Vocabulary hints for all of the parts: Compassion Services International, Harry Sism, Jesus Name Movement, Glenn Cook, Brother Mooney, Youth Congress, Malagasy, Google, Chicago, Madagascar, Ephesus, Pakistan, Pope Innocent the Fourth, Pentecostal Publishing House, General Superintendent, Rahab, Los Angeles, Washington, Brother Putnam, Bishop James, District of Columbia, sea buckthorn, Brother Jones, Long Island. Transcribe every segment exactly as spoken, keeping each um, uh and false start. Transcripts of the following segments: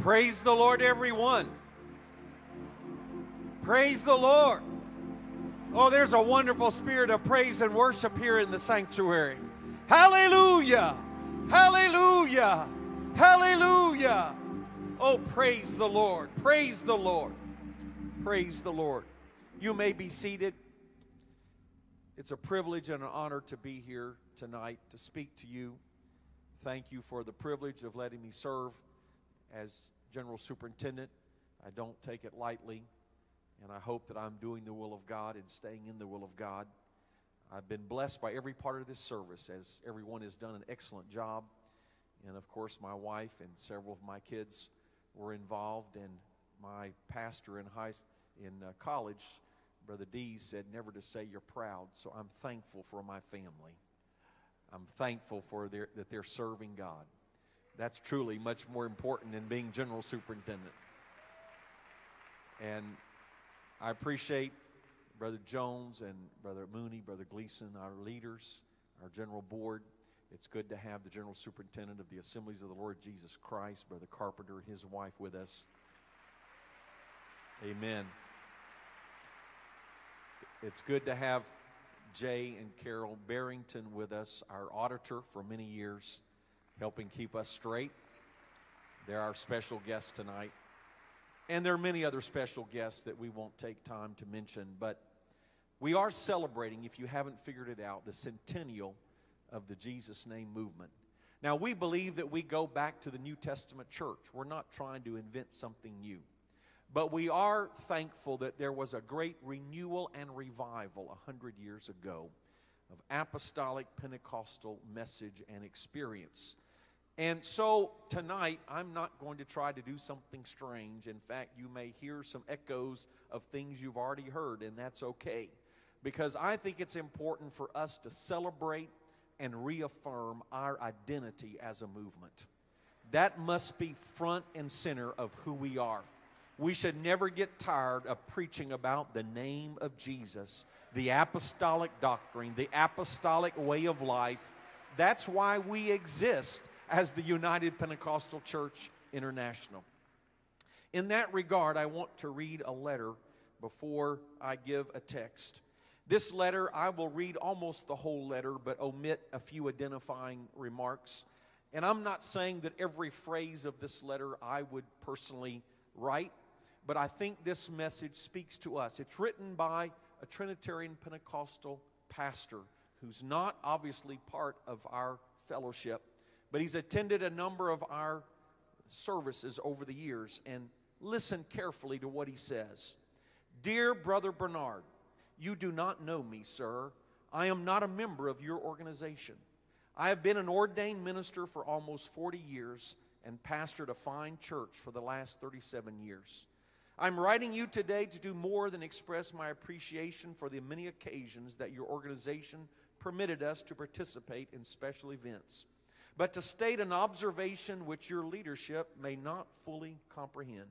Praise the Lord, everyone. Praise the Lord. Oh, there's a wonderful spirit of praise and worship here in the sanctuary. Hallelujah! Hallelujah! Hallelujah! Oh, praise the Lord. Praise the Lord. Praise the Lord. You may be seated. It's a privilege and an honor to be here tonight to speak to you. Thank you for the privilege of letting me serve as General Superintendent. I don't take it lightly, and I hope that I'm doing the will of God and staying in the will of God. I've been blessed by every part of this service, as everyone has done an excellent job. And of course, my wife and several of my kids were involved, and my pastor in high in uh, college, Brother D, said never to say you're proud. So I'm thankful for my family. I'm thankful for their, that they're serving God. That's truly much more important than being General Superintendent. And I appreciate Brother Jones and Brother Mooney, Brother Gleason, our leaders, our general board. It's good to have the General Superintendent of the Assemblies of the Lord Jesus Christ, Brother Carpenter, his wife, with us. Amen. It's good to have Jay and Carol Barrington with us, our auditor for many years, helping keep us straight. They're our special guests tonight. And there are many other special guests that we won't take time to mention, but we are celebrating, if you haven't figured it out, the centennial of the Jesus Name Movement. Now, we believe that we go back to the New Testament church. We're not trying to invent something new. But we are thankful that there was a great renewal and revival one hundred years ago of apostolic Pentecostal message and experience. And so tonight, I'm not going to try to do something strange. In fact, you may hear some echoes of things you've already heard, and that's okay. Because I think it's important for us to celebrate and reaffirm our identity as a movement. That must be front and center of who we are. We should never get tired of preaching about the name of Jesus, the apostolic doctrine, the apostolic way of life. That's why we exist as the United Pentecostal Church International. In that regard, I want to read a letter before I give a text. This letter, I will read almost the whole letter, but omit a few identifying remarks. And I'm not saying that every phrase of this letter I would personally write, but I think this message speaks to us. It's written by a Trinitarian Pentecostal pastor who's not obviously part of our fellowship, but he's attended a number of our services over the years, and listen carefully to what he says. Dear Brother Bernard, you do not know me, sir. I am not a member of your organization. I have been an ordained minister for almost forty years and pastored a fine church for the last thirty-seven years. I'm writing you today to do more than express my appreciation for the many occasions that your organization permitted us to participate in special events, but to state an observation which your leadership may not fully comprehend.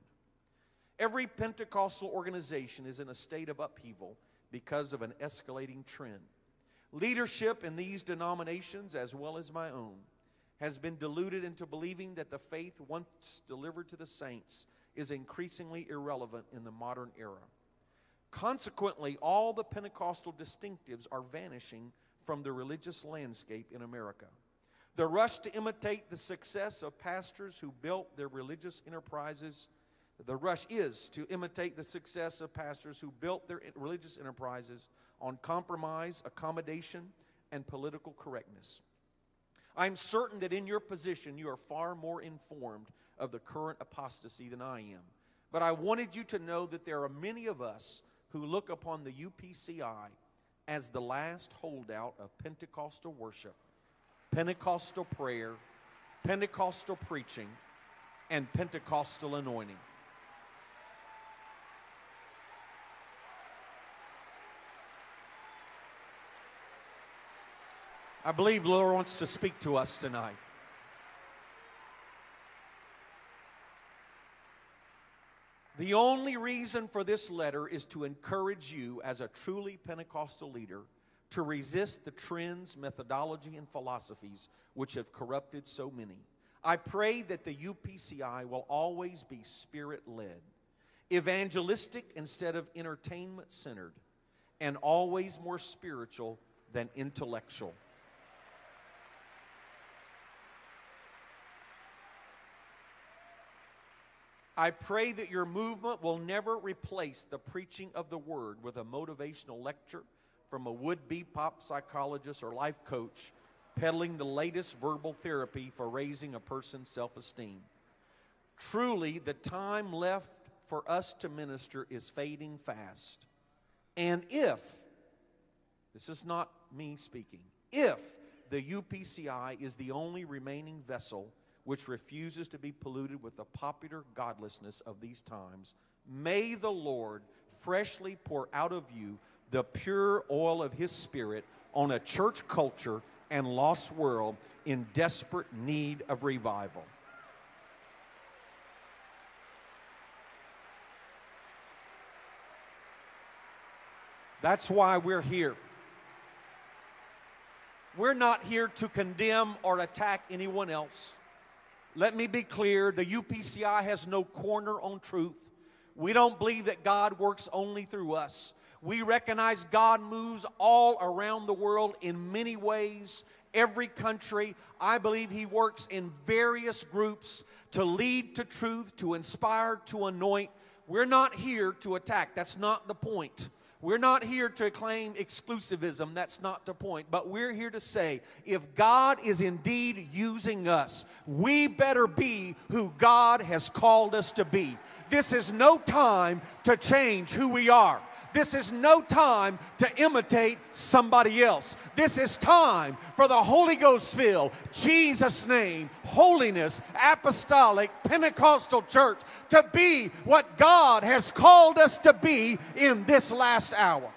Every Pentecostal organization is in a state of upheaval because of an escalating trend. Leadership in these denominations, as well as my own, has been deluded into believing that the faith once delivered to the saints is increasingly irrelevant in the modern era. Consequently, all the Pentecostal distinctives are vanishing from the religious landscape in America. The rush to imitate the success of pastors who built their religious enterprises, the rush is to imitate the success of pastors who built their religious enterprises on compromise, accommodation, and political correctness. I'm certain that in your position you are far more informed of the current apostasy than I am. But I wanted you to know that there are many of us who look upon the U P C I as the last holdout of Pentecostal worship, Pentecostal prayer, Pentecostal preaching, and Pentecostal anointing. I believe the Lord wants to speak to us tonight. The only reason for this letter is to encourage you as a truly Pentecostal leader to resist the trends, methodology, and philosophies which have corrupted so many. I pray that the U P C I will always be Spirit-led, evangelistic instead of entertainment-centered, and always more spiritual than intellectual. I pray that your movement will never replace the preaching of the Word with a motivational lecture from a would-be pop psychologist or life coach peddling the latest verbal therapy for raising a person's self-esteem. Truly, the time left for us to minister is fading fast. And if, this is not me speaking, if the U P C I is the only remaining vessel which refuses to be polluted with the popular godlessness of these times, may the Lord freshly pour out of you the pure oil of His Spirit on a church culture and lost world in desperate need of revival. That's why we're here. We're not here to condemn or attack anyone else. Let me be clear, the U P C I has no corner on truth. We don't believe that God works only through us. We recognize God moves all around the world in many ways, every country. I believe He works in various groups to lead to truth, to inspire, to anoint. We're not here to attack. That's not the point. We're not here to claim exclusivism. That's not the point. But we're here to say, if God is indeed using us, we better be who God has called us to be. This is no time to change who we are. This is no time to imitate somebody else. This is time for the Holy Ghost filled, Jesus name, holiness, apostolic, Pentecostal church to be what God has called us to be in this last hour.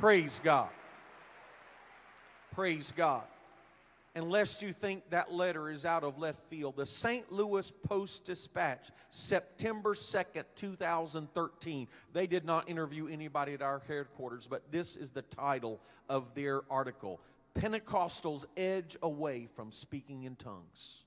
Praise God. Praise God. Unless you think that letter is out of left field, the Saint Louis Post Dispatch, September second, two thousand thirteen. They did not interview anybody at our headquarters, but this is the title of their article, Pentecostals Edge Away from Speaking in Tongues.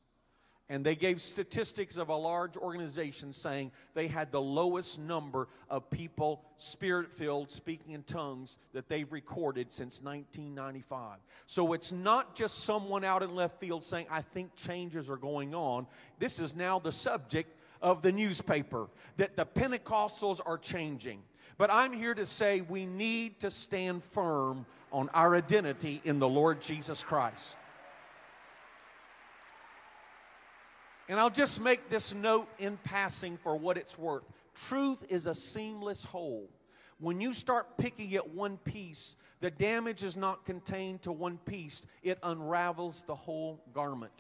And they gave statistics of a large organization saying they had the lowest number of people Spirit-filled speaking in tongues that they've recorded since nineteen ninety-five. So it's not just someone out in left field saying, I think changes are going on. This is now the subject of the newspaper, that the Pentecostals are changing. But I'm here to say we need to stand firm on our identity in the Lord Jesus Christ. And I'll just make this note in passing for what it's worth. Truth is a seamless whole. When you start picking at one piece, the damage is not contained to one piece. It unravels the whole garment.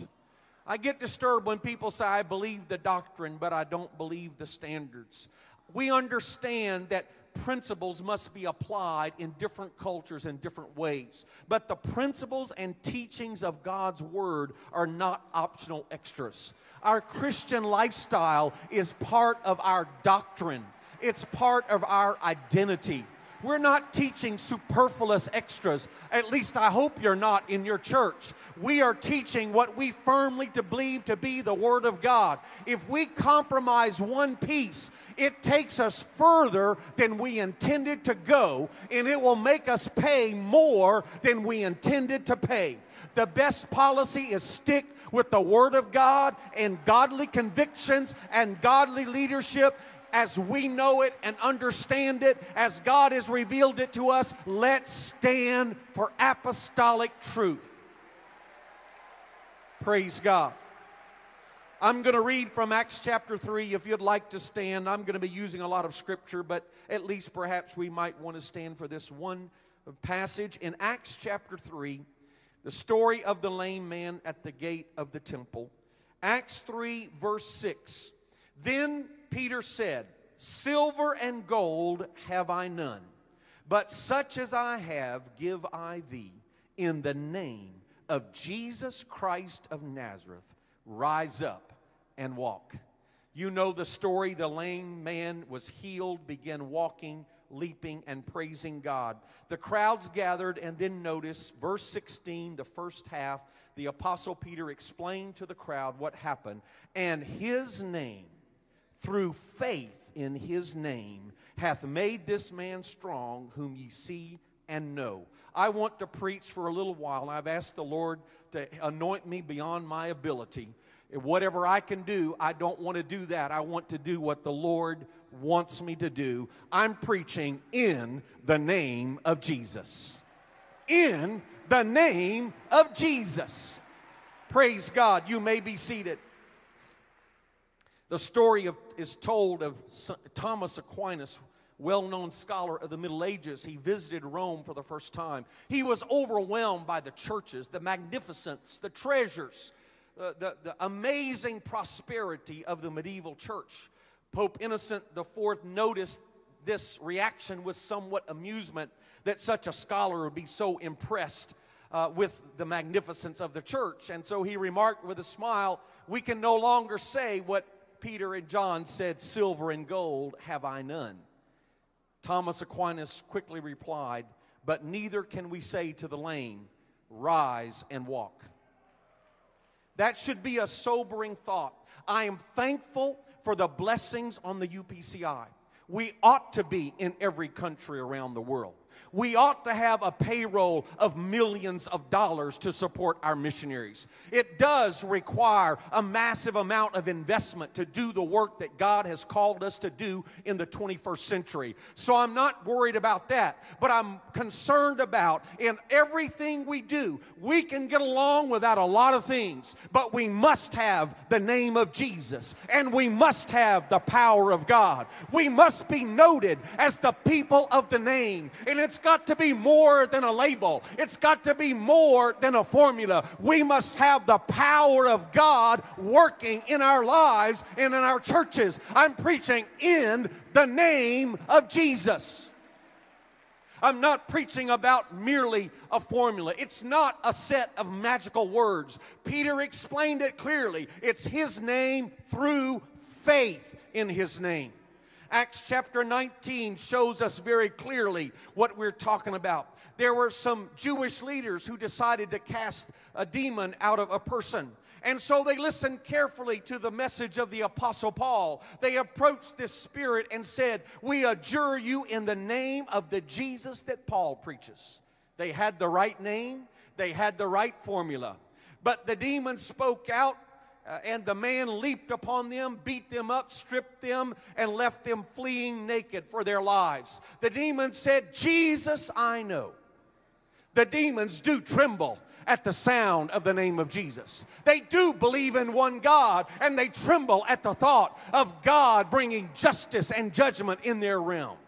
I get disturbed when people say, I believe the doctrine, but I don't believe the standards. We understand that principles must be applied in different cultures in different ways. But the principles and teachings of God's Word are not optional extras. Our Christian lifestyle is part of our doctrine. It's part of our identity. We're not teaching superfluous extras. At least I hope you're not in your church. We are teaching what we firmly believe to be the Word of God. If we compromise one piece, it takes us further than we intended to go, and it will make us pay more than we intended to pay. The best policy is stick with the Word of God and godly convictions and godly leadership. As we know it and understand it, as God has revealed it to us, let's stand for apostolic truth. Praise God. I'm going to read from Acts chapter three. If you'd like to stand, I'm going to be using a lot of scripture, but at least perhaps we might want to stand for this one passage. In Acts chapter three, the story of the lame man at the gate of the temple. Acts three, verse six. Then Peter said, silver and gold have I none, but such as I have give I thee. In the name of Jesus Christ of Nazareth, rise up and walk. You know the story. The lame man was healed, began walking, leaping, and praising God. The crowds gathered and then notice verse sixteen, the first half. the Apostle Peter explained to the crowd what happened. And his name, through faith in his name, hath made this man strong, whom ye see and know. I want to preach for a little while. I've asked the Lord to anoint me beyond my ability. Whatever I can do, I don't want to do that. I want to do what the Lord wants me to do. I'm preaching in the name of Jesus. In the name of Jesus. Praise God. You may be seated. The story of, is told of Thomas Aquinas, well-known scholar of the Middle Ages. He visited Rome for the first time. He was overwhelmed by the churches, the magnificence, the treasures, Uh, the, the amazing prosperity of the medieval church. Pope Innocent the Fourth noticed this reaction with somewhat amusement, that such a scholar would be so impressed uh, with the magnificence of the church. And so he remarked with a smile, "We can no longer say what Peter and John said, 'Silver and gold have I none.'" Thomas Aquinas quickly replied, "But neither can we say to the lame, 'Rise and walk.'" That should be a sobering thought. I am thankful for the blessings on the U P C I. We ought to be in every country around the world. We ought to have a payroll of millions of dollars to support our missionaries. It does require a massive amount of investment to do the work that God has called us to do in the twenty-first century. So I'm not worried about that, but I'm concerned about, in everything we do, we can get along without a lot of things, but we must have the name of Jesus, and we must have the power of God. We must be noted as the people of the name, and it's got to be more than a label. It's got to be more than a formula. We must have the power of God working in our lives and in our churches. I'm preaching in the name of Jesus. I'm not preaching about merely a formula. It's not a set of magical words. Peter explained it clearly. It's his name through faith in his name. Acts chapter nineteen shows us very clearly what we're talking about. There were some Jewish leaders who decided to cast a demon out of a person. And so they listened carefully to the message of the Apostle Paul. They approached this spirit and said, "We adjure you in the name of the Jesus that Paul preaches." They had the right name. They had the right formula. But the demon spoke out. Uh, and the man leaped upon them, beat them up, stripped them, and left them fleeing naked for their lives. The demon said, "Jesus, I know." The demons do tremble at the sound of the name of Jesus. They do believe in one God, and they tremble at the thought of God bringing justice and judgment in their realm.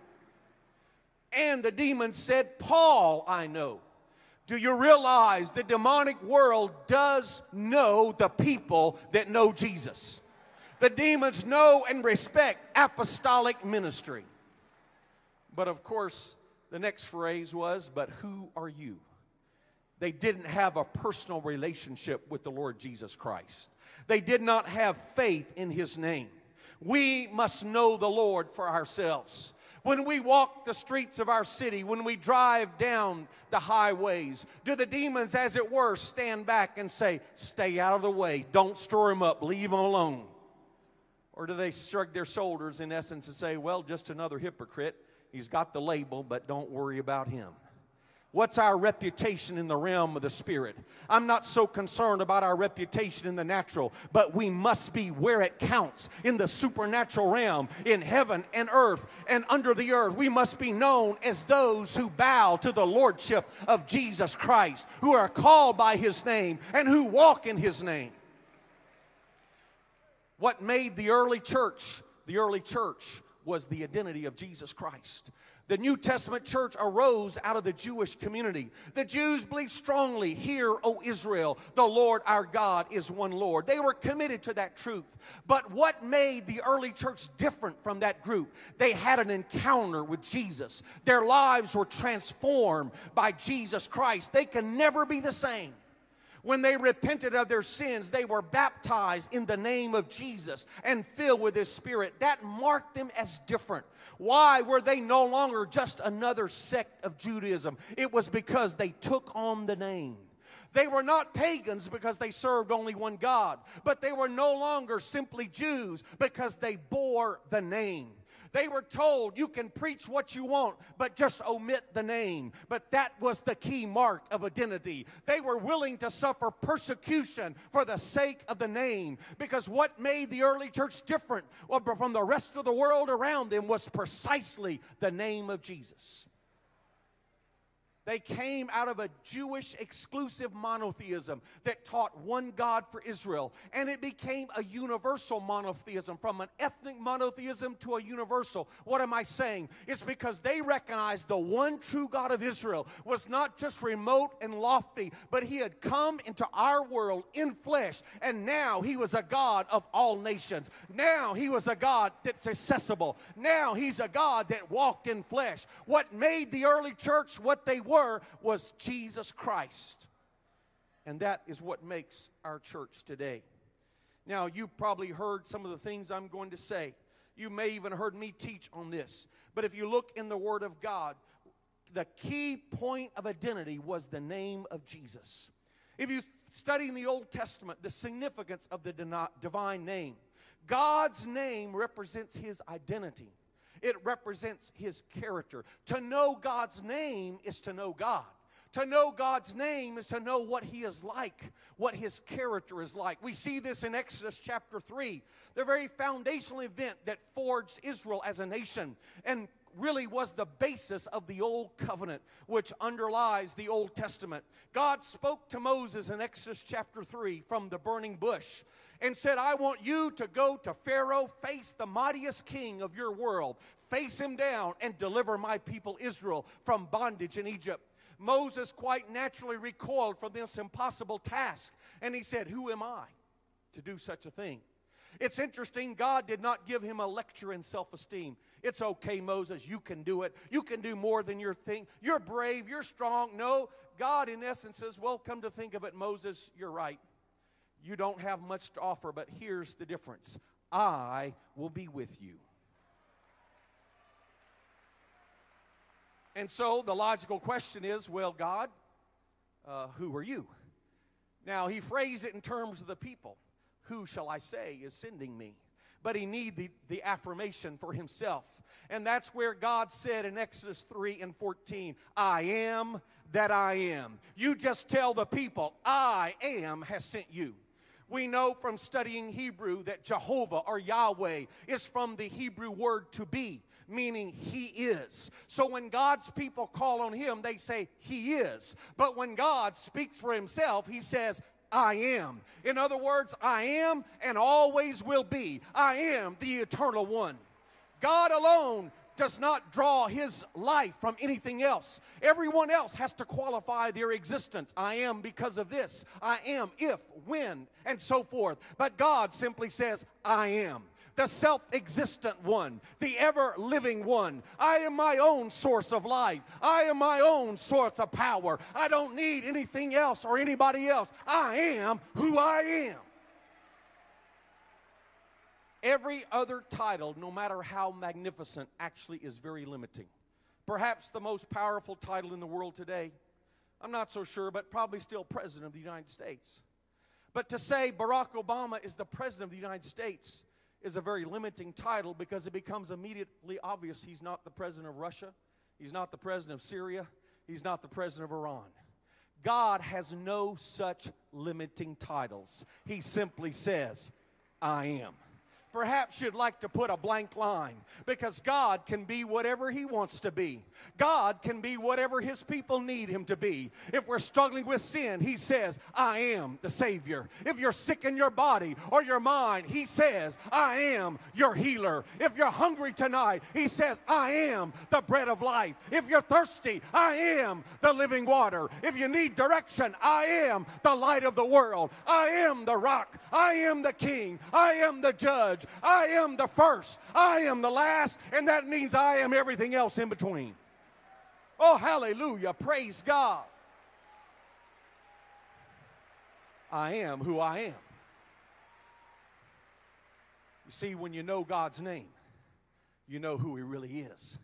And the demon said, "Paul, I know." Do you realize the demonic world does know the people that know Jesus? The demons know and respect apostolic ministry. But of course, the next phrase was, "But who are you?" They didn't have a personal relationship with the Lord Jesus Christ. They did not have faith in his name. We must know the Lord for ourselves. When we walk the streets of our city, when we drive down the highways, do the demons, as it were, stand back and say, "Stay out of the way, don't stir him up, leave him alone"? Or do they shrug their shoulders, in essence, and say, "Well, just another hypocrite. He's got the label, but don't worry about him"? What's our reputation in the realm of the Spirit? I'm not so concerned about our reputation in the natural, but we must be where it counts, in the supernatural realm, in heaven and earth and under the earth. We must be known as those who bow to the Lordship of Jesus Christ, who are called by his name and who walk in his name. What made the early church the early church was the identity of Jesus Christ. The New Testament church arose out of the Jewish community. The Jews believed strongly, "Hear, O Israel, the Lord our God is one Lord." They were committed to that truth. But what made the early church different from that group? They had an encounter with Jesus. Their lives were transformed by Jesus Christ. They can never be the same. When they repented of their sins, they were baptized in the name of Jesus and filled with his Spirit. That marked them as different. Why were they no longer just another sect of Judaism? It was because they took on the name. They were not pagans because they served only one God, but they were no longer simply Jews because they bore the name. They were told, you can preach what you want, but just omit the name. But that was the key mark of identity. They were willing to suffer persecution for the sake of the name, because what made the early church different from the rest of the world around them was precisely the name of Jesus. They came out of a Jewish exclusive monotheism that taught one God for Israel, and it became a universal monotheism, from an ethnic monotheism to a universal. What am I saying? It's because they recognized the one true God of Israel was not just remote and lofty, but he had come into our world in flesh, and now he was a God of all nations. Now he was a God that's accessible. Now he's a God that walked in flesh. What made the early church what they were were was Jesus Christ. And that is what makes our church today. Now, you probably heard some of the things I'm going to say. You may even heard me teach on this. But if you look in the Word of God, the key point of identity was the name of Jesus. If you study in the Old Testament, the significance of the divine name, God's name represents his identity. It represents his character. To know God's name is to know God. To know God's name is to know what he is like, what his character is like. We see this in Exodus chapter three, the very foundational event that forged Israel as a nation and really was the basis of the Old Covenant, which underlies the Old Testament. God spoke to Moses in Exodus chapter three from the burning bush and said, I want you to go to Pharaoh, face the mightiest king of your world, face him down, and deliver my people Israel from bondage in Egypt. Moses quite naturally recoiled from this impossible task, and he said, who am I to do such a thing? It's interesting, God did not give him a lecture in self-esteem. It's okay, Moses, you can do it. You can do more than your thing. You're brave, you're strong. No, God in essence says, well, come to think of it, Moses, you're right. You don't have much to offer, but here's the difference. I will be with you. And so the logical question is, well, God, uh, who are you? Now, he phrased it in terms of the people. Who shall I say is sending me? But he needed the, the affirmation for himself. And that's where God said in Exodus three and fourteen, I am that I am. You just tell the people, I am has sent you. We know from studying Hebrew that Jehovah or Yahweh is from the Hebrew word to be, meaning he is. So when God's people call on him, they say he is. But when God speaks for himself, he says, I am. In other words, I am and always will be. I am the eternal one. God alone does not draw his life from anything else. Everyone else has to qualify their existence. I am because of this. I am if, when, and so forth. But God simply says, I am. The self-existent one, the ever-living one. I am my own source of life. I am my own source of power. I don't need anything else or anybody else. I am who I am. Every other title, no matter how magnificent, actually is very limiting. Perhaps the most powerful title in the world today, I'm not so sure, but probably still President of the United States. But to say Barack Obama is the President of the United States is a very limiting title, because it becomes immediately obvious he's not the president of Russia, he's not the president of Syria, he's not the president of Iran. God has no such limiting titles. He simply says, I am. Perhaps you'd like to put a blank line, because God can be whatever he wants to be. God can be whatever his people need him to be. If we're struggling with sin, he says, I am the Savior. If you're sick in your body or your mind, he says, I am your healer. If you're hungry tonight, he says, I am the bread of life. If you're thirsty, I am the living water. If you need direction, I am the light of the world. I am the rock. I am the king. I am the judge. I am the first, I am the last, and that means I am everything else in between. Oh, hallelujah, praise God. I am who I am. You see, when you know God's name, you know who he really is.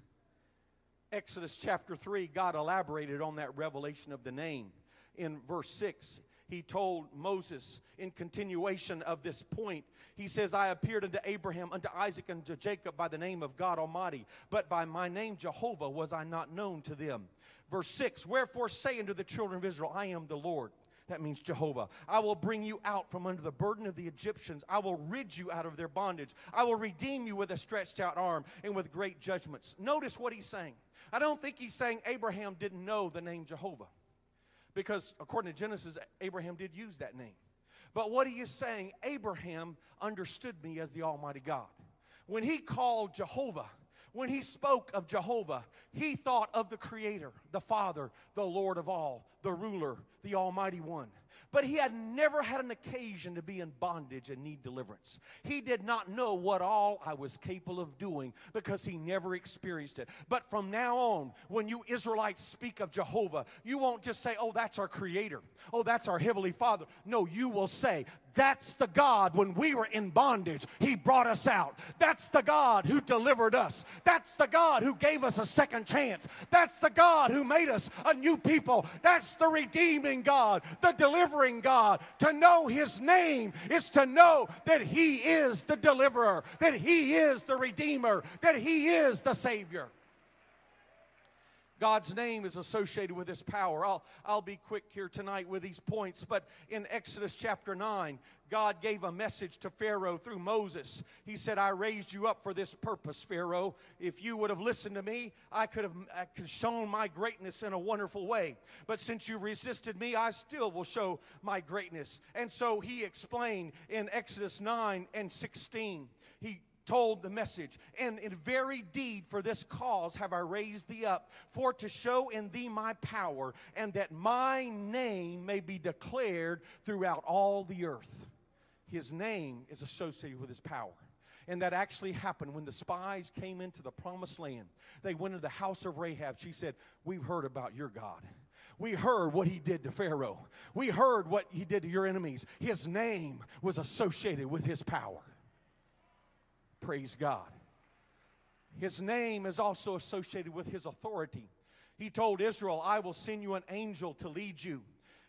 Exodus chapter three, God elaborated on that revelation of the name. in verse six. He told Moses in continuation of this point. He says, I appeared unto Abraham, unto Isaac, and to Jacob by the name of God Almighty. But by my name Jehovah was I not known to them. Verse six, wherefore say unto the children of Israel, I am the Lord. That means Jehovah. I will bring you out from under the burden of the Egyptians. I will rid you out of their bondage. I will redeem you with a stretched out arm and with great judgments. Notice what he's saying. I don't think he's saying Abraham didn't know the name Jehovah, because according to Genesis, Abraham did use that name. But what he is saying, Abraham understood me as the Almighty God. When he called Jehovah, when he spoke of Jehovah, he thought of the Creator, the Father, the Lord of all, the ruler, the Almighty One. But he had never had an occasion to be in bondage and need deliverance. He did not know what all I was capable of doing because he never experienced it. But from now on, when you Israelites speak of Jehovah, you won't just say, oh, that's our Creator. Oh, that's our Heavenly Father. No, you will say, that's the God when we were in bondage, He brought us out. That's the God who delivered us. That's the God who gave us a second chance. That's the God who made us a new people. That's the redeeming God, the delivering God. To know His name is to know that He is the deliverer, that He is the redeemer, that He is the Savior. God's name is associated with His power. I'll, I'll be quick here tonight with these points, but in Exodus chapter nine, God gave a message to Pharaoh through Moses. He said, I raised you up for this purpose, Pharaoh. If you would have listened to me, I could have I could have shown my greatness in a wonderful way. But since you resisted me, I still will show my greatness. And so he explained in Exodus nine and sixteen, he told the message, and in very deed for this cause have I raised thee up, for to show in thee my power, and that my name may be declared throughout all the earth. His name is associated with His power. And that actually happened when the spies came into the promised land. They went into the house of Rahab. She said, we've heard about your God. We heard what He did to Pharaoh. We heard what He did to your enemies. His name was associated with His power. Praise God. His name is also associated with His authority. He told Israel, I will send you an angel to lead you.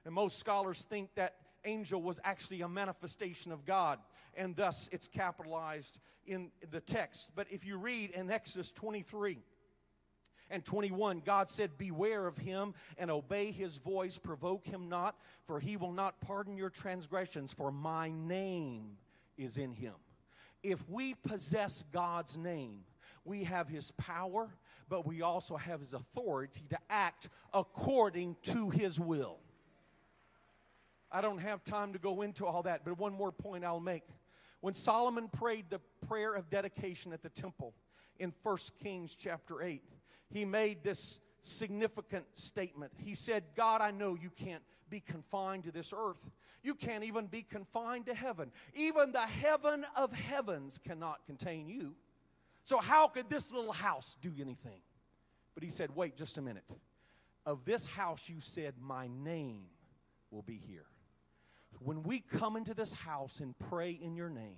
And most scholars think that angel was actually a manifestation of God, and thus it's capitalized in the text. But if you read in Exodus twenty-three and twenty-one, God said, beware of him and obey his voice, provoke him not, for he will not pardon your transgressions, for my name is in him. If we possess God's name, we have His power, but we also have His authority to act according to His will. I don't have time to go into all that, but one more point I'll make. When Solomon prayed the prayer of dedication at the temple in First Kings chapter eight, he made this significant statement. He said, God, I know you can't be confined to this earth. You can't even be confined to heaven. Even the heaven of heavens cannot contain you. So how could this little house do anything? But he said, wait just a minute. Of this house you said, my name will be here. When we come into this house and pray in your name,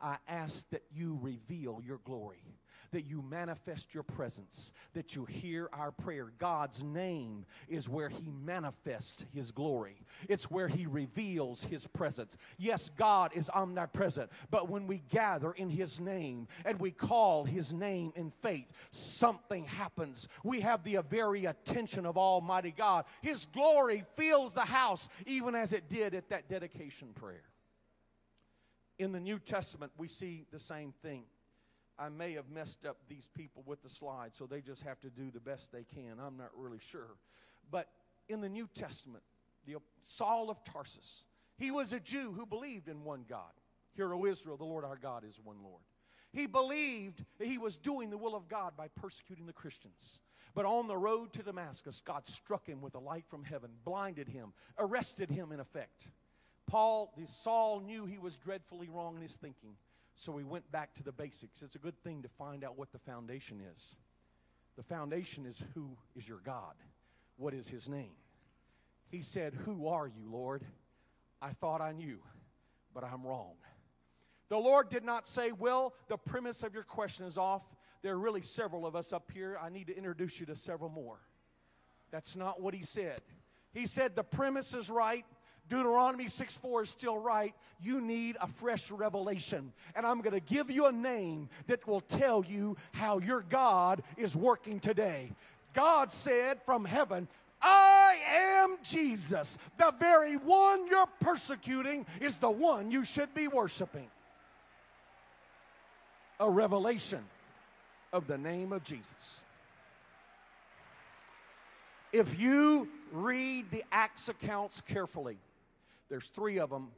I ask that you reveal your glory, that you manifest your presence, that you hear our prayer. God's name is where He manifests His glory. It's where He reveals His presence. Yes, God is omnipresent, but when we gather in His name and we call His name in faith, something happens. We have the very attention of Almighty God. His glory fills the house, even as it did at that dedication prayer. In the New Testament, we see the same thing. I may have messed up these people with the slide, so they just have to do the best they can. I'm not really sure. But in the New Testament, the Saul of Tarsus, he was a Jew who believed in one God. Hear, O Israel, the Lord our God is one Lord. He believed that he was doing the will of God by persecuting the Christians. But on the road to Damascus, God struck him with a light from heaven, blinded him, arrested him in effect. Paul, the Saul knew he was dreadfully wrong in his thinking. So we went back to the basics. It's a good thing to find out what the foundation is. The foundation is, who is your God? What is His name? He said, who are you, Lord? I thought I knew, but I'm wrong. The Lord did not say, well, the premise of your question is off. There are really several of us up here. I need to introduce you to several more. That's not what He said. He said the premise is right. Deuteronomy six four is still right. You need a fresh revelation. And I'm going to give you a name that will tell you how your God is working today. God said from heaven, I am Jesus. The very one you're persecuting is the one you should be worshiping. A revelation of the name of Jesus. If you read the Acts accounts carefully, there's three of them,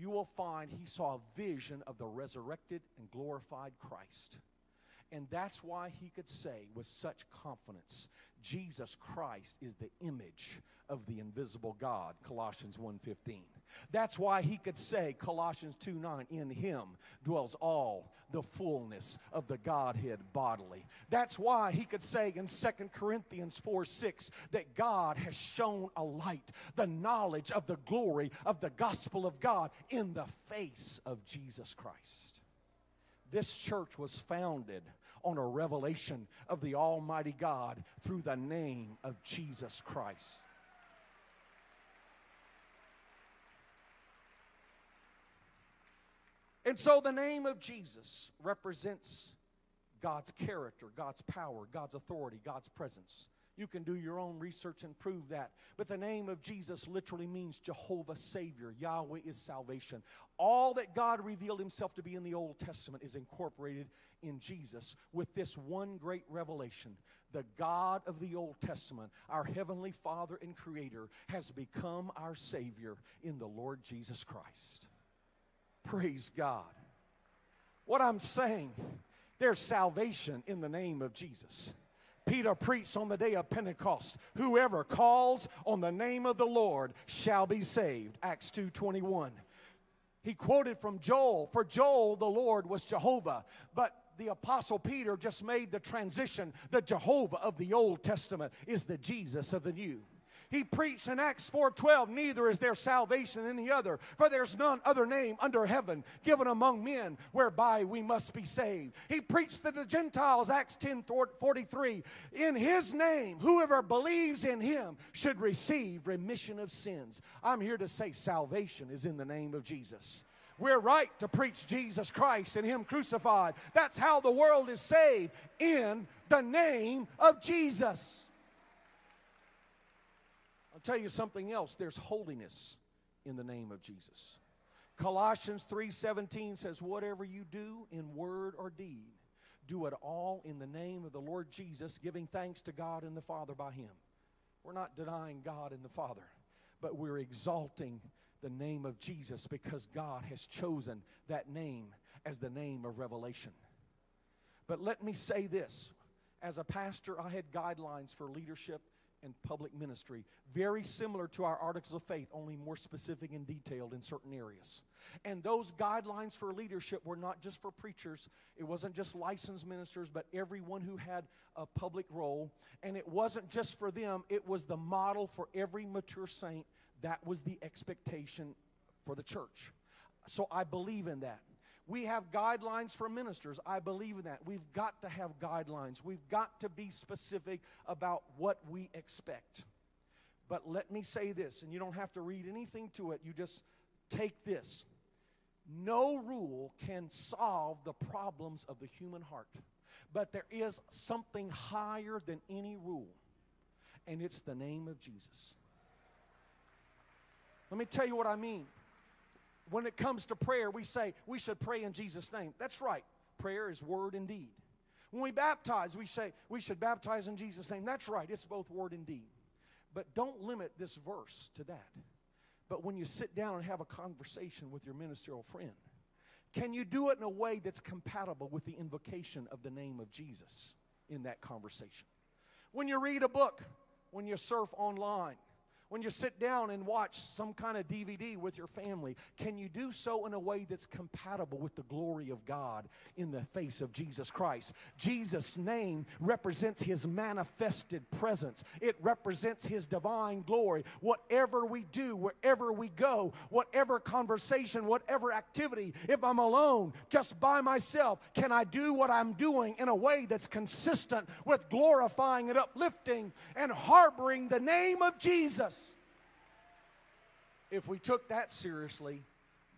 you will find he saw a vision of the resurrected and glorified Christ. And that's why he could say with such confidence, Jesus Christ is the image of the invisible God, Colossians one fifteen. That's why he could say, Colossians two nine, in him dwells all the fullness of the Godhead bodily. That's why he could say in Second Corinthians four six that God has shown a light, the knowledge of the glory of the gospel of God in the face of Jesus Christ. This church was founded on a revelation of the Almighty God through the name of Jesus Christ. And so the name of Jesus represents God's character, God's power, God's authority, God's presence. You can do your own research and prove that. But the name of Jesus literally means Jehovah Savior. Yahweh is salvation. All that God revealed himself to be in the Old Testament is incorporated in Jesus with this one great revelation. The God of the Old Testament, our Heavenly Father and Creator, has become our Savior in the Lord Jesus Christ. Praise God. What I'm saying, there's salvation in the name of Jesus. Peter preached on the day of Pentecost, whoever calls on the name of the Lord shall be saved, Acts two twenty-one. He quoted from Joel, for Joel the Lord was Jehovah, but the Apostle Peter just made the transition. The Jehovah of the Old Testament is the Jesus of the New. He preached in Acts four twelve, neither is there salvation in any other, for there's none other name under heaven given among men whereby we must be saved. He preached to the Gentiles, Acts ten forty-three, in his name, whoever believes in him should receive remission of sins. I'm here to say salvation is in the name of Jesus. We're right to preach Jesus Christ and him crucified. That's how the world is saved, in the name of Jesus. I'll tell you something else. There's holiness in the name of Jesus. Colossians three seventeen says, whatever you do in word or deed, do it all in the name of the Lord Jesus, giving thanks to God and the Father by him. We're not denying God and the Father, but we're exalting the name of Jesus because God has chosen that name as the name of revelation. But let me say this. As a pastor, I had guidelines for leadership and public ministry, very similar to our articles of faith, only more specific and detailed in certain areas. And those guidelines for leadership were not just for preachers. It wasn't just licensed ministers, but everyone who had a public role. And it wasn't just for them. It was the model for every mature saint. That was the expectation for the church. So I believe in that. We have guidelines for ministers. I believe in that. We've got to have guidelines. We've got to be specific about what we expect. But let me say this, and you don't have to read anything to it. You just take this. No rule can solve the problems of the human heart. But there is something higher than any rule, and it's the name of Jesus. Let me tell you what I mean. When it comes to prayer, we say we should pray in Jesus' name. That's right. Prayer is word and deed. When we baptize, we say we should baptize in Jesus' name. That's right. It's both word and deed. But don't limit this verse to that. But when you sit down and have a conversation with your ministerial friend, can you do it in a way that's compatible with the invocation of the name of Jesus in that conversation? When you read a book, when you surf online, when you sit down and watch some kind of D V D with your family, can you do so in a way that's compatible with the glory of God in the face of Jesus Christ? Jesus' name represents his manifested presence. It represents his divine glory. Whatever we do, wherever we go, whatever conversation, whatever activity, if I'm alone, just by myself, can I do what I'm doing in a way that's consistent with glorifying and uplifting and harboring the name of Jesus? If we took that seriously,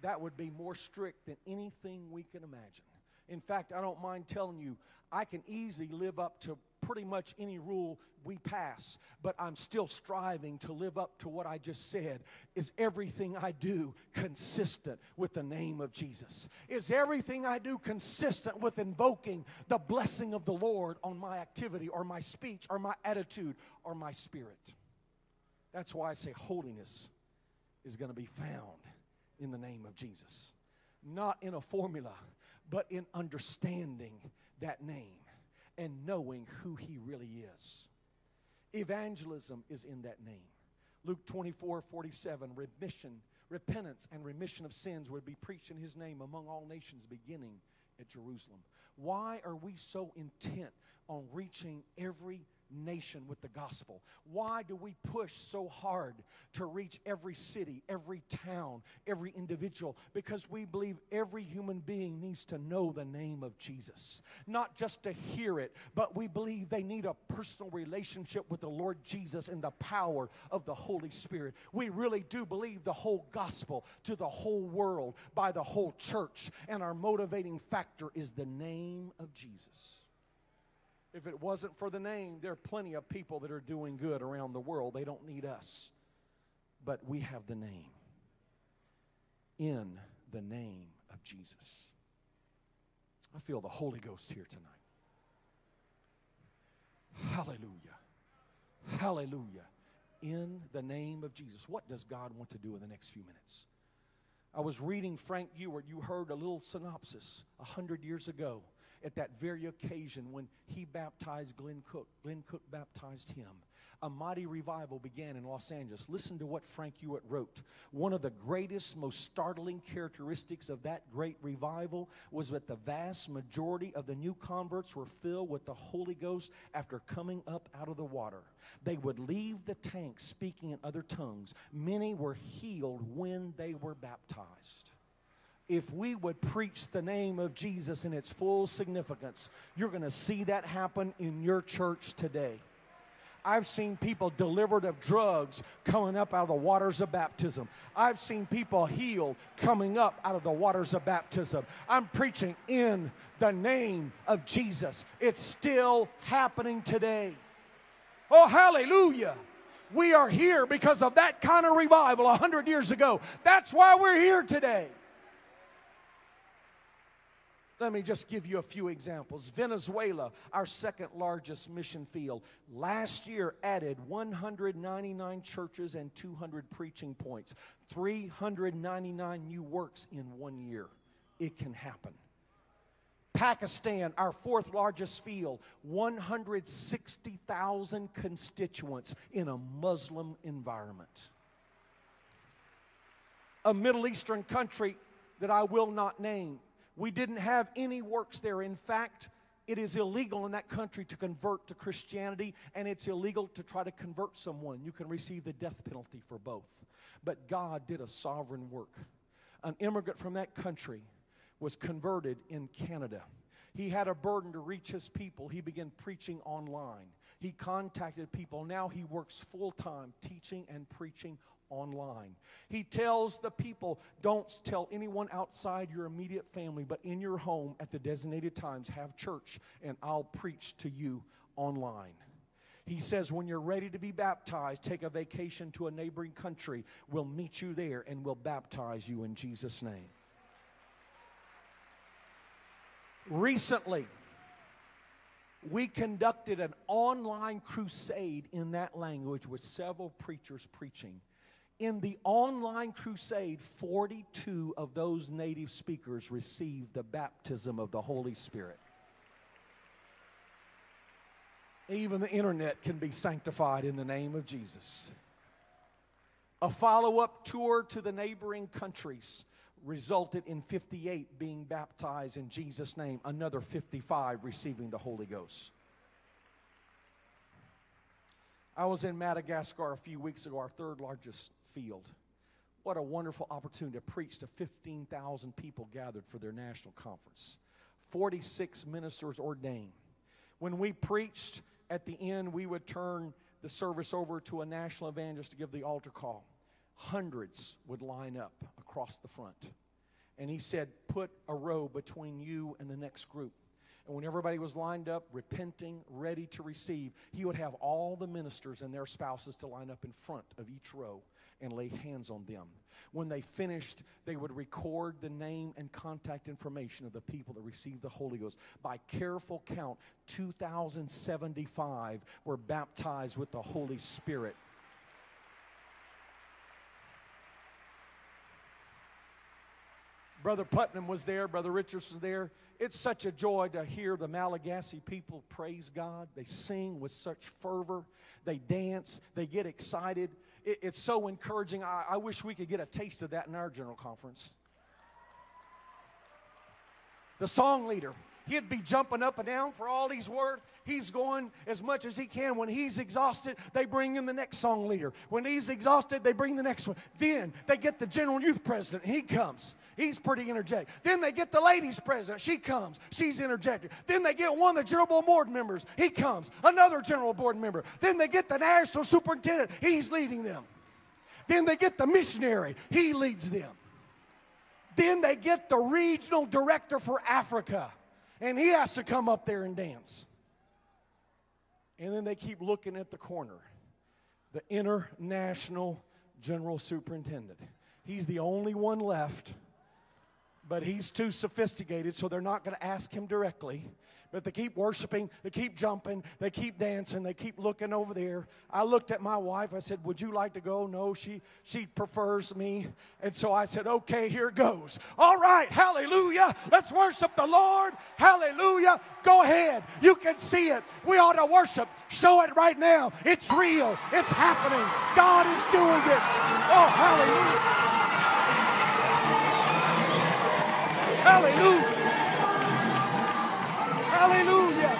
that would be more strict than anything we can imagine. In fact, I don't mind telling you, I can easily live up to pretty much any rule we pass, but I'm still striving to live up to what I just said. Is everything I do consistent with the name of Jesus? Is everything I do consistent with invoking the blessing of the Lord on my activity or my speech or my attitude or my spirit? That's why I say holiness is going to be found in the name of Jesus. Not in a formula, but in understanding that name and knowing who he really is. Evangelism is in that name. Luke twenty-four forty-seven, remission, repentance and remission of sins would be preached in his name among all nations, beginning at Jerusalem. Why are we so intent on reaching every nation with the gospel? Why do we push so hard to reach every city, every town, every individual? Because we believe every human being needs to know the name of Jesus, not just to hear it, but we believe they need a personal relationship with the Lord Jesus and the power of the Holy Spirit. We really do believe the whole gospel to the whole world by the whole church, and our motivating factor is the name of Jesus. If it wasn't for the name, there are plenty of people that are doing good around the world. They don't need us. But we have the name. In the name of Jesus. I feel the Holy Ghost here tonight. Hallelujah. Hallelujah. In the name of Jesus. What does God want to do in the next few minutes? I was reading Frank Ewart. You heard a little synopsis a hundred years ago. At that very occasion when he baptized Glenn Cook, Glenn Cook baptized him. A mighty revival began in Los Angeles. Listen to what Frank Ewart wrote. One of the greatest, most startling characteristics of that great revival was that the vast majority of the new converts were filled with the Holy Ghost after coming up out of the water. They would leave the tank speaking in other tongues. Many were healed when they were baptized. If we would preach the name of Jesus in its full significance, you're going to see that happen in your church today. I've seen people delivered of drugs coming up out of the waters of baptism. I've seen people healed coming up out of the waters of baptism. I'm preaching in the name of Jesus. It's still happening today. Oh, hallelujah. We are here because of that kind of revival a hundred years ago. That's why we're here today. Let me just give you a few examples. Venezuela, our second largest mission field, last year added one hundred ninety-nine churches and two hundred preaching points, three hundred ninety-nine new works in one year. It can happen. Pakistan, our fourth largest field, one hundred sixty thousand constituents in a Muslim environment. A Middle Eastern country that I will not name. We didn't have any works there. In fact, it is illegal in that country to convert to Christianity, and it's illegal to try to convert someone. You can receive the death penalty for both. But God did a sovereign work. An immigrant from that country was converted in Canada. He had a burden to reach his people. He began preaching online. He contacted people. Now he works full-time teaching and preaching online. He tells the people, don't tell anyone outside your immediate family, but in your home at the designated times, have church, and I'll preach to you online. He says, when you're ready to be baptized, take a vacation to a neighboring country. We'll meet you there, and we'll baptize you in Jesus' name. Recently, we conducted an online crusade in that language with several preachers preaching. In the online crusade, forty-two of those native speakers received the baptism of the Holy Spirit. Even the internet can be sanctified in the name of Jesus. A follow-up tour to the neighboring countries resulted in fifty-eight being baptized in Jesus' name, another fifty-five receiving the Holy Ghost. I was in Madagascar a few weeks ago, our third largest field. What a wonderful opportunity to preach to fifteen thousand people gathered for their national conference. forty-six ministers ordained. When we preached, at the end we would turn the service over to a national evangelist to give the altar call. hundreds would line up across the front. And he said, put a row between you and the next group. And when everybody was lined up, repenting, ready to receive, he would have all the ministers and their spouses to line up in front of each row and lay hands on them. When they finished, they would record the name and contact information of the people that received the Holy Ghost. By careful count, two thousand seventy-five were baptized with the Holy Spirit. Brother Putnam was there. Brother Richards was there. It's such a joy to hear the Malagasy people praise God. They sing with such fervor. They dance. They get excited. It, it's so encouraging. I, I wish we could get a taste of that in our general conference. The song leader, he'd be jumping up and down for all he's worth. He's going as much as he can. When he's exhausted, they bring in the next song leader. When he's exhausted, they bring the next one. Then they get the general youth president. He comes. He's pretty energetic. Then they get the ladies president. She comes. She's energetic. Then they get one of the general board members. He comes. Another general board member. Then they get the national superintendent. He's leading them. Then they get the missionary. He leads them. Then they get the regional director for Africa. And he has to come up there and dance. And then they keep looking at the corner. The international general superintendent. He's the only one left, but he's too sophisticated, so they're not going to ask him directly. But they keep worshiping, they keep jumping, they keep dancing, they keep looking over there. I looked at my wife. I said, would you like to go? No, she, she prefers me. And so I said, okay, here goes. All right, hallelujah. Let's worship the Lord. Hallelujah. Go ahead. You can see it. We ought to worship. Show it right now. It's real. It's happening. God is doing it. Oh, hallelujah. Hallelujah. Hallelujah.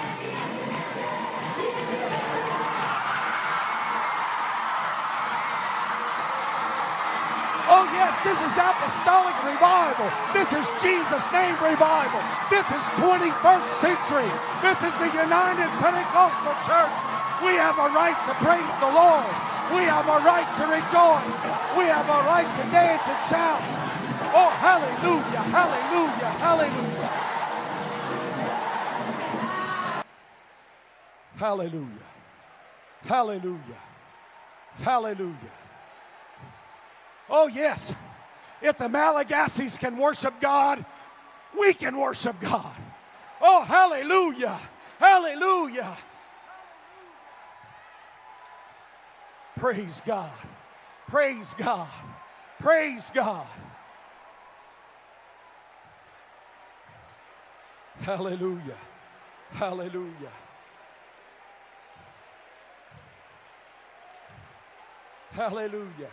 Oh, yes, this is apostolic revival. This is Jesus' name revival. This is twenty-first century. This is the United Pentecostal Church. We have a right to praise the Lord. We have a right to rejoice. We have a right to dance and shout. Oh, hallelujah, hallelujah, hallelujah. Hallelujah, hallelujah, hallelujah. Oh, yes, if the Malagasys can worship God, we can worship God. Oh, hallelujah, hallelujah. Praise God, praise God, praise God. Hallelujah. Hallelujah. Hallelujah.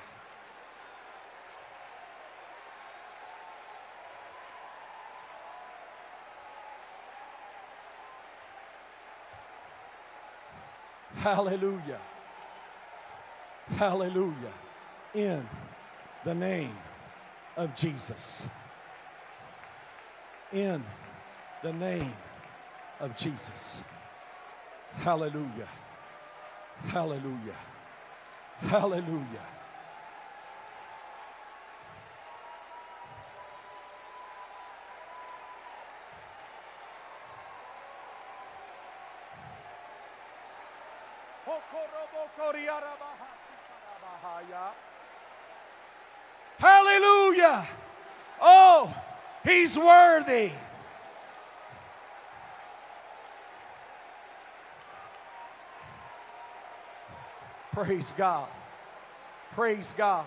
Hallelujah. Hallelujah. In the name of Jesus. In the name of Jesus. Hallelujah. Hallelujah. Hallelujah. Hallelujah. Oh, he's worthy. Praise God. Praise God.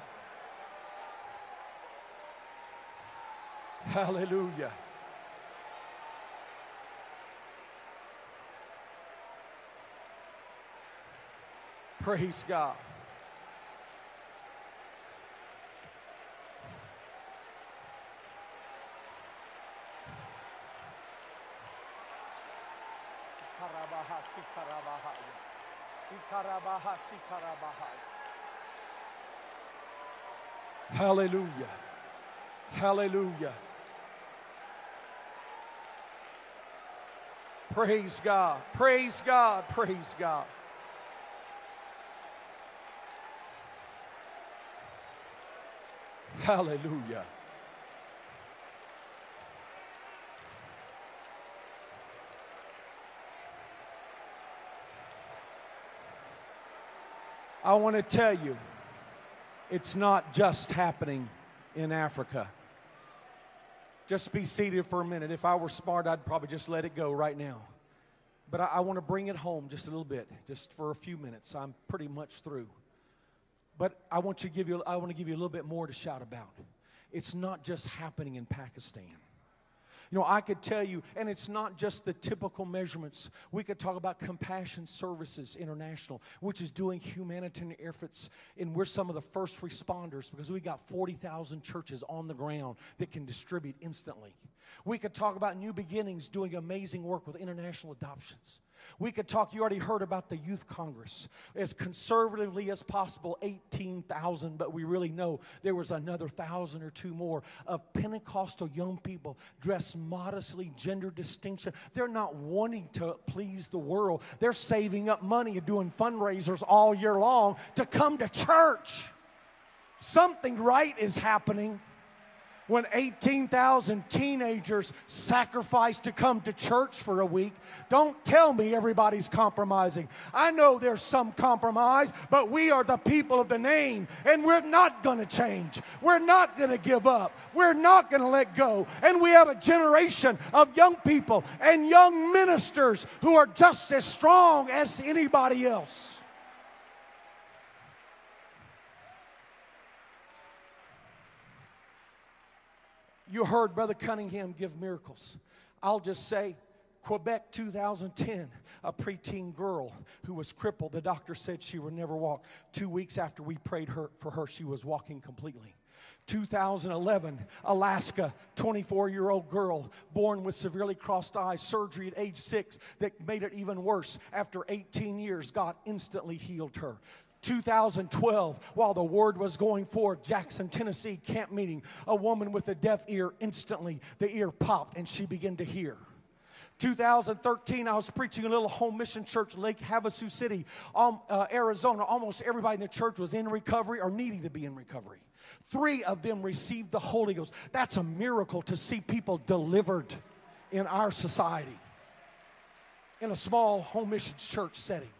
Hallelujah. Praise God. Hallelujah. Hallelujah. Praise God. Praise God. Praise God. Hallelujah. I want to tell you, it's not just happening in Africa. Just be seated for a minute. If I were smart, I'd probably just let it go right now. But I, I want to bring it home just a little bit, just for a few minutes. I'm pretty much through. But I want you to give you, I want to give you a little bit more to shout about. It's not just happening in Pakistan. You know, I could tell you, and it's not just the typical measurements. We could talk about Compassion Services International, which is doing humanitarian efforts, and we're some of the first responders because we got forty thousand churches on the ground that can distribute instantly. We could talk about New Beginnings doing amazing work with international adoptions. We could talk, you already heard about the Youth Congress. As conservatively as possible, eighteen thousand, but we really know there was another thousand or two more of Pentecostal young people dressed modestly, gender distinction. They're not wanting to please the world. They're saving up money and doing fundraisers all year long to come to church. Something right is happening. When eighteen thousand teenagers sacrificed to come to church for a week, don't tell me everybody's compromising. I know there's some compromise, but we are the people of the name, and we're not going to change. We're not going to give up. We're not going to let go. And we have a generation of young people and young ministers who are just as strong as anybody else. You heard Brother Cunningham give miracles. I'll just say, Quebec two thousand ten, a preteen girl who was crippled. The doctor said she would never walk. Two weeks after we prayed her, for her, she was walking completely. two thousand eleven, Alaska, twenty-four-year-old girl born with severely crossed eyes, surgery at age six that made it even worse. After eighteen years, God instantly healed her. two thousand twelve, while the word was going forth, Jackson, Tennessee, camp meeting, a woman with a deaf ear, instantly the ear popped and she began to hear. two thousand thirteen, I was preaching in a little home mission church, Lake Havasu City, um, uh, Arizona. Almost everybody in the church was in recovery or needing to be in recovery. Three of them received the Holy Ghost. That's a miracle to see people delivered in our society, in a small home mission church setting.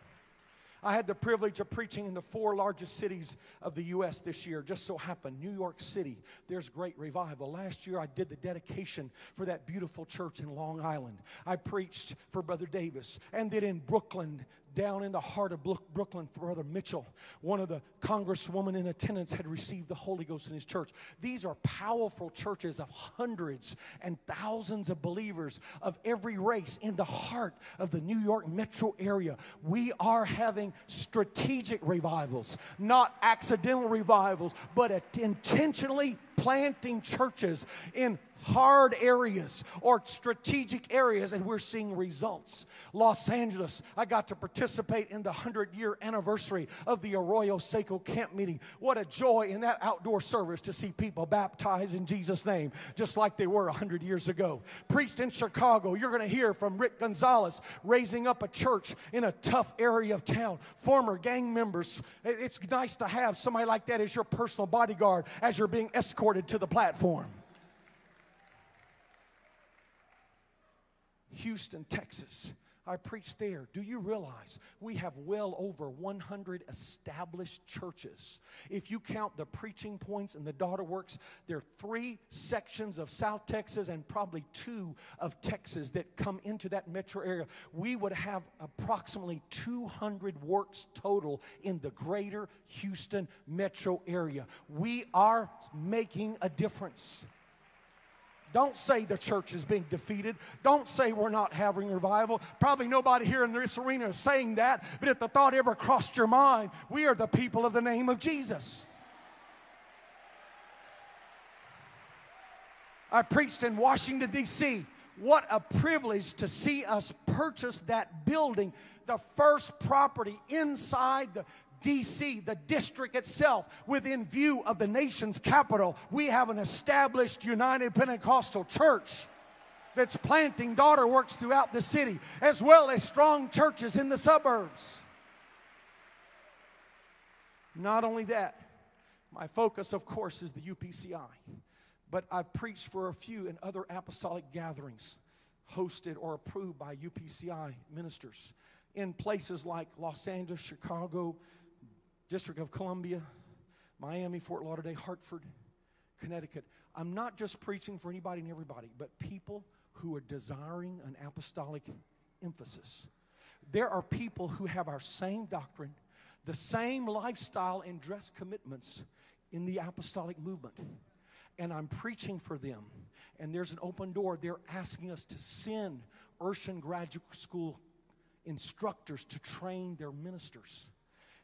I had the privilege of preaching in the four largest cities of the U S this year. Just so happened, New York City, there's great revival. Last year, I did the dedication for that beautiful church in Long Island. I preached for Brother Davis. And then in Brooklyn, down in the heart of Brooklyn, for Brother Mitchell, one of the congresswomen in attendance had received the Holy Ghost in his church. These are powerful churches of hundreds and thousands of believers of every race in the heart of the New York metro area. We are having strategic revivals, not accidental revivals, but intentionally planting churches in hard areas or strategic areas, and we're seeing results. Los Angeles, I got to participate in the hundred-year anniversary of the Arroyo Seco camp meeting. What a joy in that outdoor service to see people baptized in Jesus' name, just like they were a hundred years ago. Preached in Chicago, you're going to hear from Rick Gonzalez raising up a church in a tough area of town. Former gang members, it's nice to have somebody like that as your personal bodyguard as you're being escorted to the platform. Houston, Texas. I preached there. Do you realize we have well over one hundred established churches? If you count the preaching points and the daughter works, there are three sections of South Texas and probably two of Texas that come into that metro area. We would have approximately two hundred works total in the greater Houston metro area. We are making a difference. Don't say the church is being defeated. Don't say we're not having revival. Probably nobody here in this arena is saying that, but if the thought ever crossed your mind, we are the people of the name of Jesus. I preached in Washington, D C What a privilege to see us purchase that building, the first property inside the D C, the district itself, within view of the nation's capital. We have an established United Pentecostal Church that's planting daughter works throughout the city, as well as strong churches in the suburbs. Not only that, My focus, of course, is the U P C I, but I've preached for a few in other apostolic gatherings hosted or approved by U P C I ministers in places like Los Angeles, Chicago, District of Columbia, Miami, Fort Lauderdale, Hartford, Connecticut. I'm not just preaching for anybody and everybody, but people who are desiring an apostolic emphasis. There are people who have our same doctrine, the same lifestyle and dress commitments in the apostolic movement. And I'm preaching for them. And there's an open door. They're asking us to send Urshan graduate school instructors to train their ministers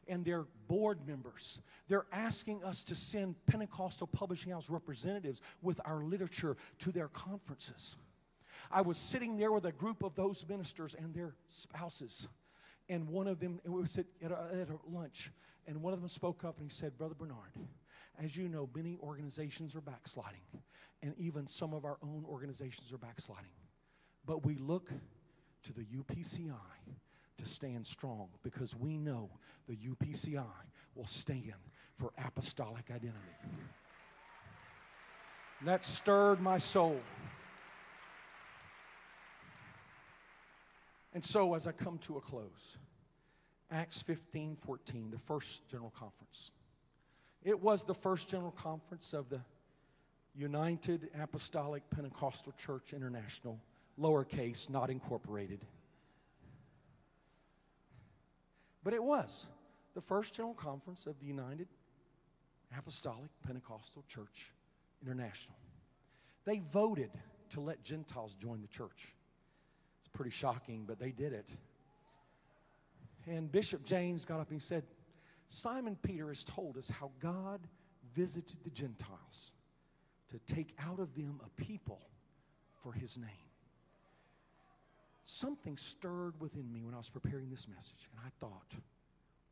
and their board members. They're asking us to send Pentecostal Publishing House representatives with our literature to their conferences. I was sitting there with a group of those ministers and their spouses. And one of them, we was at, at, a, at a lunch, and one of them spoke up and he said, "Brother Bernard, as you know, many organizations are backsliding, and even some of our own organizations are backsliding. But we look to the U P C I to stand strong because we know the U P C I will stand for apostolic identity." And that stirred my soul. And so as I come to a close, Acts fifteen fourteen, the first general conference. It was the first general conference of the United Apostolic Pentecostal Church International, lowercase, not incorporated. But it was the first general conference of the United Apostolic Pentecostal Church International. They voted to let Gentiles join the church. It's pretty shocking, but they did it. And Bishop James got up and he said, "Simon Peter has told us how God visited the Gentiles to take out of them a people for his name." Something stirred within me when I was preparing this message, and I thought,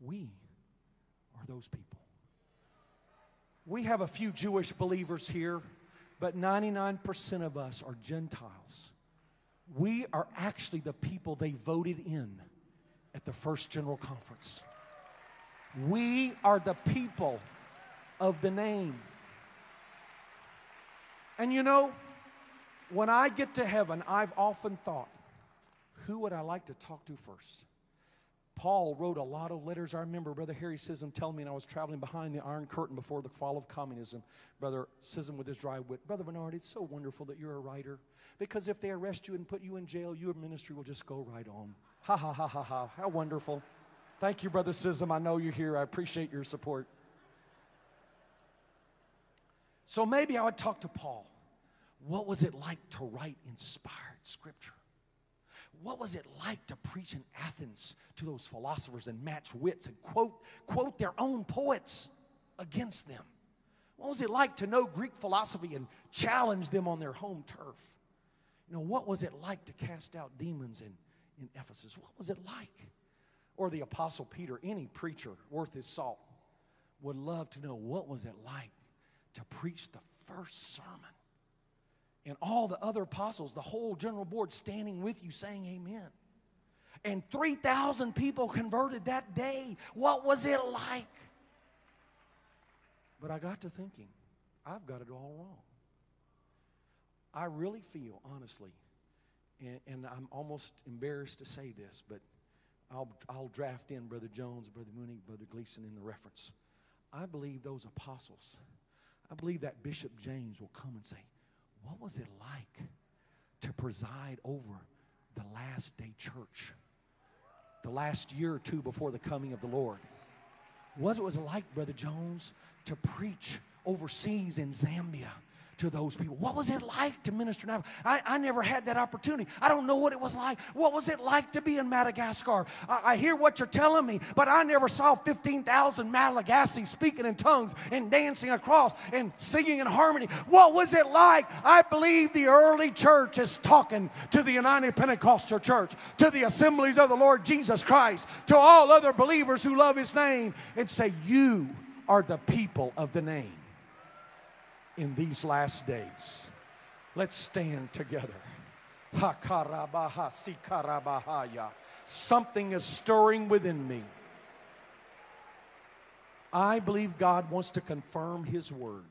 we are those people. We have a few Jewish believers here, but ninety-nine percent of us are Gentiles. We are actually the people they voted in at the first general conference. We are the people of the name. And you know, when I get to heaven, I've often thought, who would I like to talk to first? Paul wrote a lot of letters. I remember Brother Harry Sism telling me, and I was traveling behind the Iron Curtain before the fall of communism. Brother Sism with his dry wit, "Brother Bernard, it's so wonderful that you're a writer, because if they arrest you and put you in jail, your ministry will just go right on. Ha, ha, ha, ha, ha. How wonderful." Thank you, Brother Sism. I know you're here. I appreciate your support. So maybe I would talk to Paul. What was it like to write inspired scripture? What was it like to preach in Athens to those philosophers and match wits and quote, quote their own poets against them? What was it like to know Greek philosophy and challenge them on their home turf? You know, what was it like to cast out demons in, in Ephesus? What was it like? Or the Apostle Peter, any preacher worth his salt, would love to know, what was it like to preach the first sermon? And all the other apostles, the whole general board standing with you saying amen. And three thousand people converted that day. What was it like? But I got to thinking, I've got it all wrong. I really feel, honestly, and, and I'm almost embarrassed to say this, but I'll, I'll draft in Brother Jones, Brother Mooney, Brother Gleason in the reference. I believe those apostles, I believe that Bishop James will come and say, what was it like to preside over the last day church, the last year or two before the coming of the Lord? What was it like, Brother Jones, to preach overseas in Zambia to those people? What was it like to minister in Africa? I, I never had that opportunity. I don't know what it was like. What was it like to be in Madagascar? I, I hear what you're telling me, but I never saw fifteen thousand Malagasy speaking in tongues and dancing across and singing in harmony. What was it like? I believe the early church is talking to the United Pentecostal Church, to the Assemblies of the Lord Jesus Christ, to all other believers who love his name, and say, you are the people of the name. In these last days, let's stand together. Something is stirring within me. I believe God wants to confirm His word.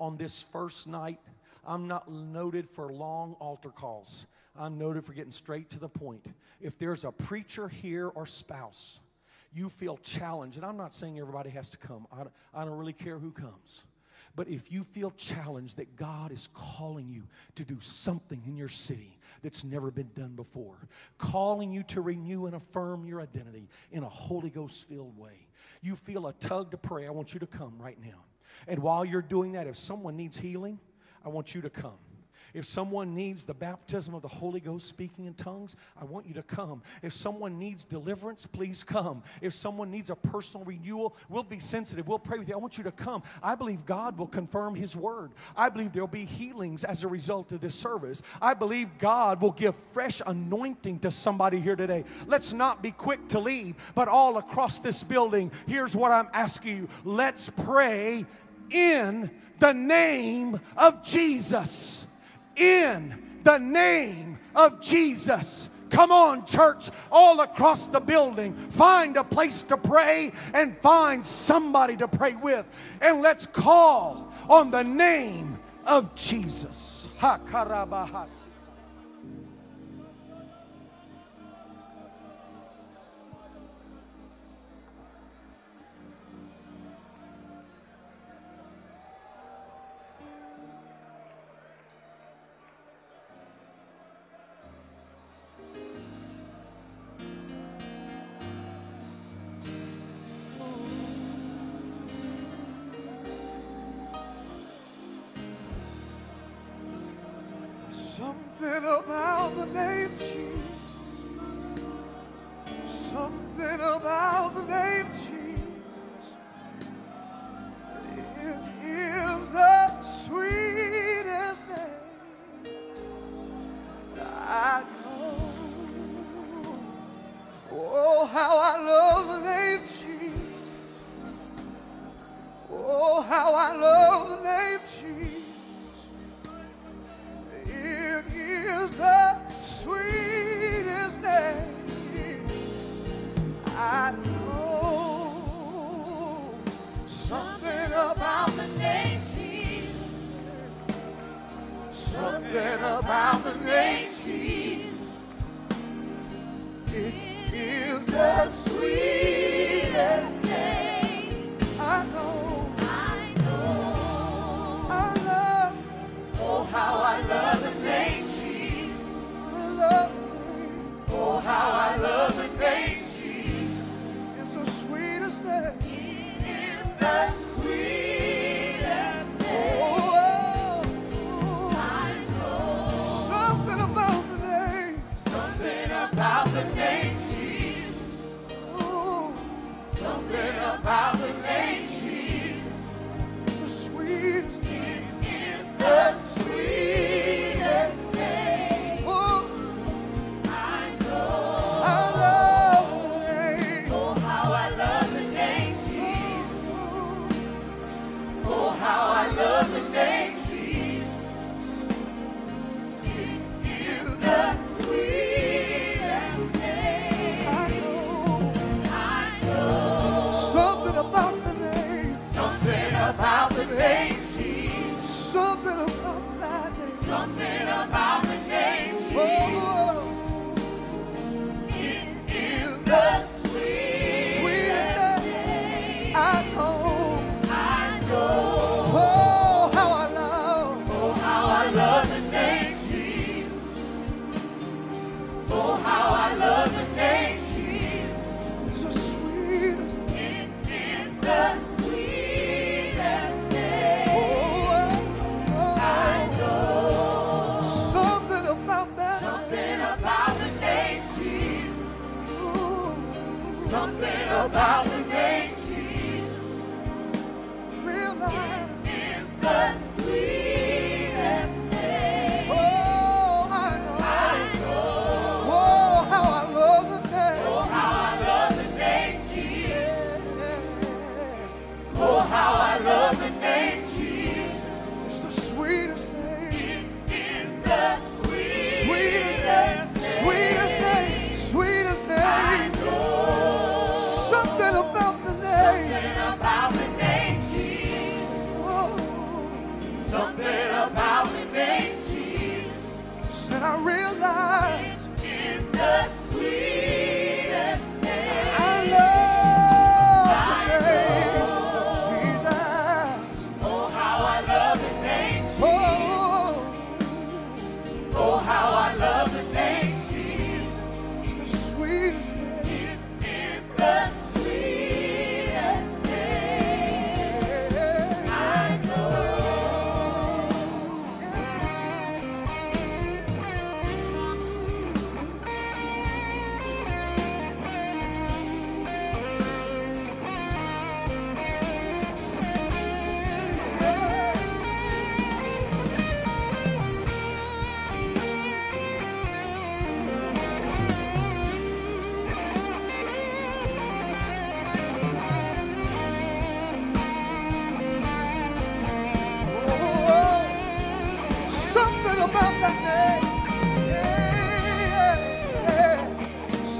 On this first night, I'm not noted for long altar calls. I'm noted for getting straight to the point. If there's a preacher here or spouse, you feel challenged, and I'm not saying everybody has to come. I don't, I don't really care who comes. But if you feel challenged that God is calling you to do something in your city that's never been done before, calling you to renew and affirm your identity in a Holy Ghost-filled way, you feel a tug to pray, I want you to come right now. And while you're doing that, if someone needs healing, I want you to come. If someone needs the baptism of the Holy Ghost speaking in tongues, I want you to come. If someone needs deliverance, please come. If someone needs a personal renewal, we'll be sensitive. We'll pray with you. I want you to come. I believe God will confirm His word. I believe there will be healings as a result of this service. I believe God will give fresh anointing to somebody here today. Let's not be quick to leave, but all across this building, here's what I'm asking you. Let's pray in the name of Jesus. In the name of Jesus. Come on, church, all across the building. Find a place to pray and find somebody to pray with. And let's call on the name of Jesus. Ha-karabahasi. Something about the name Jesus. Something about the name Jesus. It is the sweetest name I know. Oh, how I love the name Jesus. Oh, how I love the name Jesus. Is the sweetest name I know. Something about the name Jesus. Something about the name Jesus. It is the sweetest name I know. I know. I love. Oh, how I love the name. Oh, how I love the name Jesus. It's the sweetest name. It is the sweetest name. Oh, oh, I know. Something about the name. Something about the name Jesus. Oh, something about the name Jesus. It's the sweetest name. It is the sweetest. Something about that name. Something about the name Jesus. Oh, oh. It is the sweetest, sweetest name I know. I know. Oh, how I love. Oh, how I love the name Jesus. Oh, how I love the name Jesus. It's the sweetest. It is the sweetest. Something about the name Jesus. Realize it is the sweetest name. Oh, I know. I know. Oh, how I love the name. Oh, how I love the name Jesus. Oh, how I love the name Jesus. It's the sweetest name. It is the sweetest, sweetest name. Sweetest name. Sweetest name. Sweetest name. Something about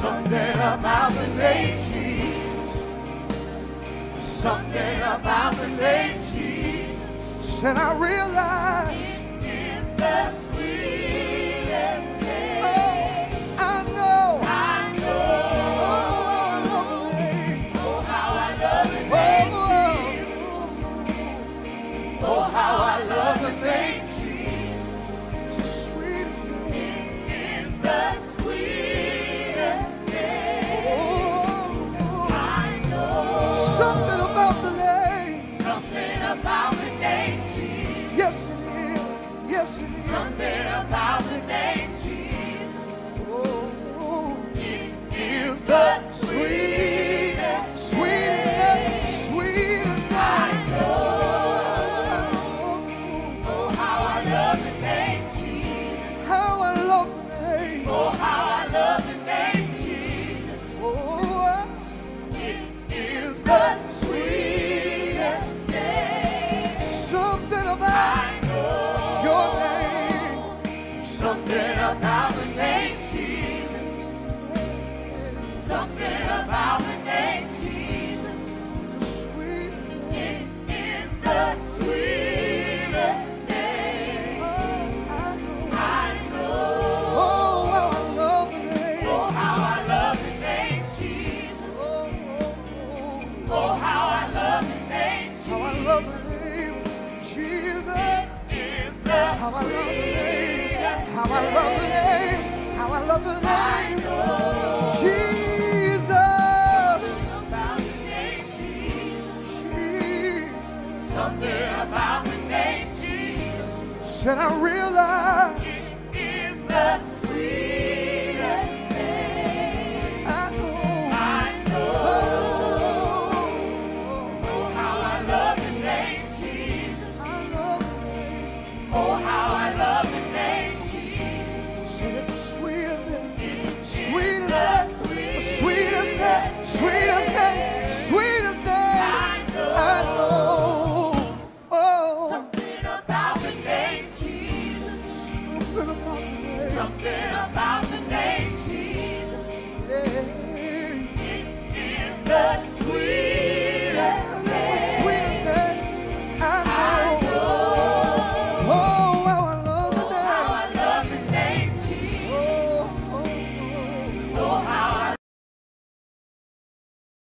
Something about the name Jesus. Something about the name Jesus. And I realize it is the sweetest name. Oh, I know. I know. Oh, how I love the name Jesus. It's the sweetest name. It is the sweetest name. Oh, I know. Something about the name. Something about the name Jesus. Yes, it is. Yes, it is. Something about the name Jesus. Oh, oh. It is the sweetest, sweetest, sweetest name. Something about the name Jesus. Something about the name Jesus. It is the sweetest name. I know. Oh, how I love the name. Oh, how I love the name Jesus. Oh, how I love the name Jesus. How I love the name Jesus. It is the sweetest. How I love the name, how I love the name, Jesus. Something about the name Jesus. Something about the name Jesus. Said I realize.